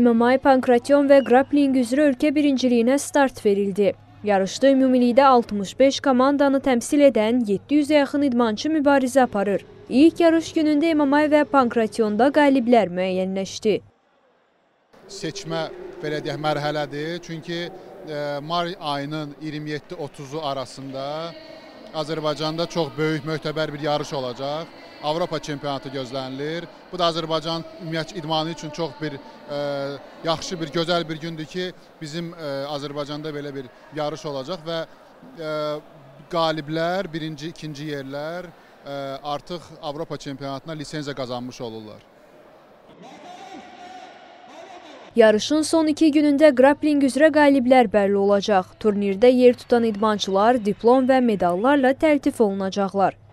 MMA, Pankration ve Qrapplinq üzrə ölkə birinciliyinə start verildi. Yarışda ümumilikdə 65 komandanı təmsil edən 700-ə yaxın idmançı mübarizə aparır. İlk yarış günündə MMA və Pankrationda qaliblər müəyyənləşdi. Seçmə belə deyək mərhələdir, çünki may ayının 27-30-u arasında Azərbaycanda çox böyük möhtəbər bir yarış olacaq. Avropa çempionatı gözlənilir. Bu da Azərbaycan ümumiyyətlə idmanı üçün çox bir yaxşı bir gözəl bir gündür ki, bizim Azərbaycanda belə bir yarış olacaq və qaliblər, birinci, ikinci yerlər artıq Avropa çempionatına lisenziya qazanmış olurlar. Yarışın son iki günündə Qrapplinq üzrə qaliblər bəlli olacaq. Turnirdə yer tutan idmançılar diplom və medallarla təltif olunacaqlar.